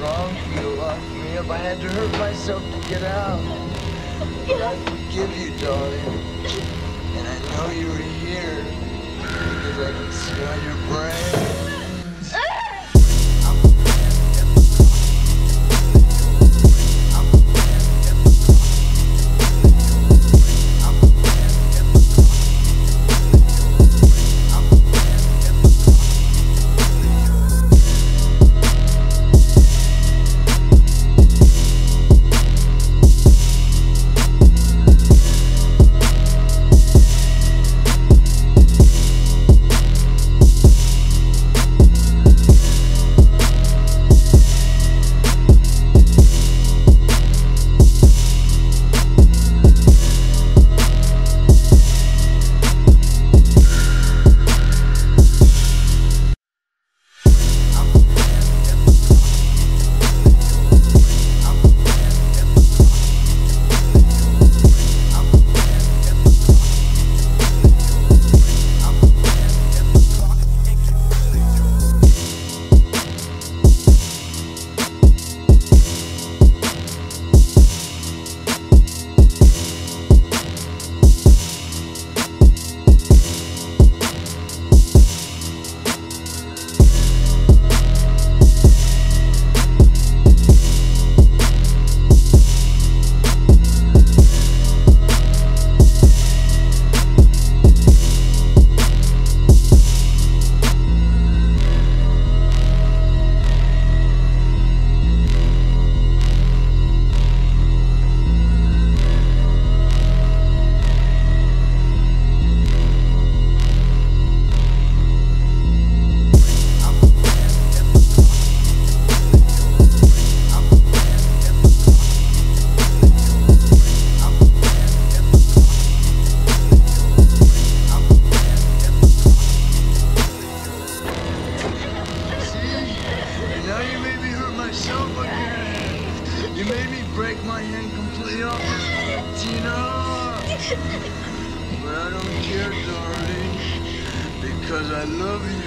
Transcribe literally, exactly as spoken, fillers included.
wrong for you to lock me up. I had to hurt myself to get out. But I forgive you, darling. And I know you were here because I can smell your brains. You made me break my hand completely off, Tina. But I don't care, darling, because I love you.